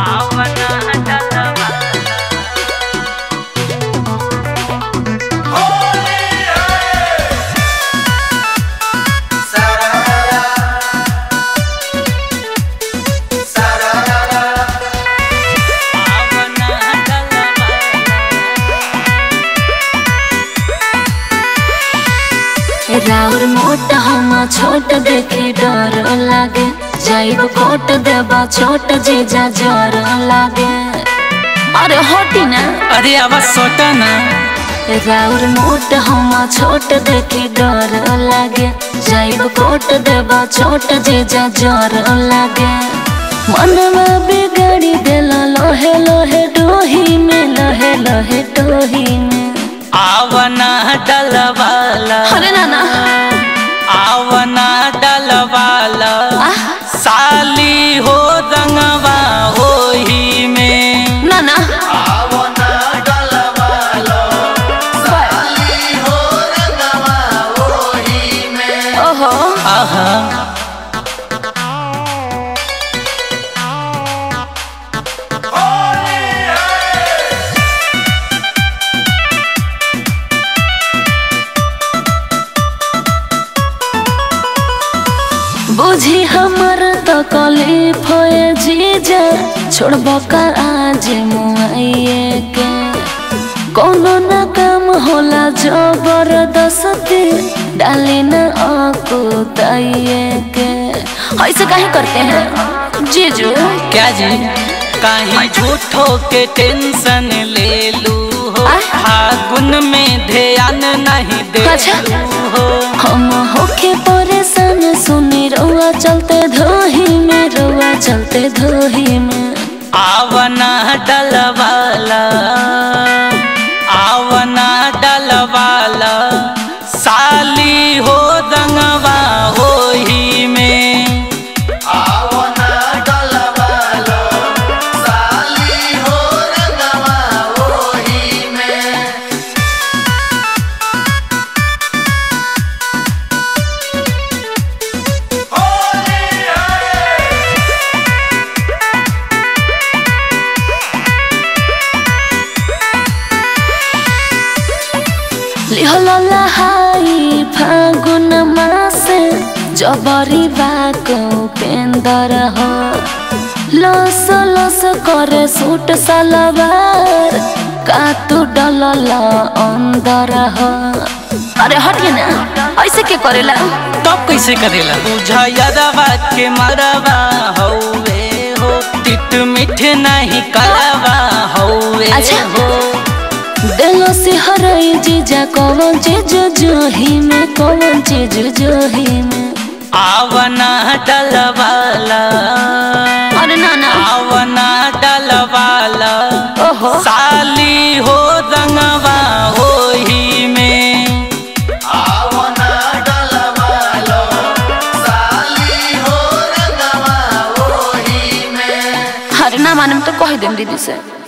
आवना डलवाल राउर मोट हम छोट देखे डर लागे जाइब कोट देबा छोट जीजा जर लागे। अरे होटी ना, अरे आवाज सोटा ना। राउर मोट हम छोट देखे डर लागे जाइब कोट देबा छोट जीजा जर लागे। मनवा बिगड़ी देला लोहे लोहे डोही में लोहे लोहे डोही में। आवना डलवाल, अरे नाना, आवना डलवाल साली हो रंगवा होही में। नाना, आवना डलवाल साली हो रंगवा होही में। ओहो आहा बुझी हमार तो तकलीफ होए जीजा छोड़ब आज मुआइए के। कोनो ना काम होला जबरदस्ती डाली ना अकुताइए के। ऐसे काहे करते हैं जीजू? क्या जी काहे झूठों के टेंशन ले लू हो, फागुन में ध्यान नहीं दे हो। हम होके परेशान सुनी रोआ चलते धोही में, रोआ चलते धोही में। आवना डलवाल, आवना डलवाल साली हो दंगवा होही में। आवना डलवाल साली हो दंगवा होही में। लिहला लहाई फागुन मासे जबरी बाको पेंदर हो। लस लस करे सूट सलवार कातू डलला अंदर हो। अरे हटिए ना, ऐसे के करेला तब कैसे करेला? बुझायरवा के मरवा हौवे हो, टिट मिठ नहीं करवा हौवे हो। देलो सिहरई जीजा कौन चीज जोही में, कौन चीज जोही में। आवना डलवाल, अरे नाना, आवना डलवाल साली हो दंगवा होही में। आवना डलवाल साली हो दंगवा होही में। अरे ना माने तो कह देम दीदी से।